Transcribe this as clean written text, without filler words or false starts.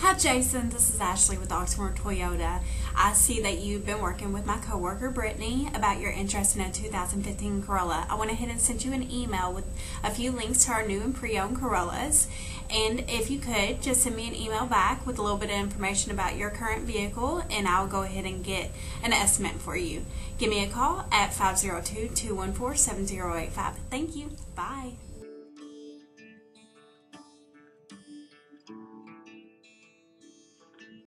Hi Jason, this is Ashley with Oxmoor Toyota. I see that you've been working with my coworker Brittany about your interest in a 2015 Corolla. I went ahead and sent you an email with a few links to our new and pre-owned Corollas. And if you could, just send me an email back with a little bit of information about your current vehicle and I'll go ahead and get an estimate for you. Give me a call at 502-214-7085. Thank you. Bye.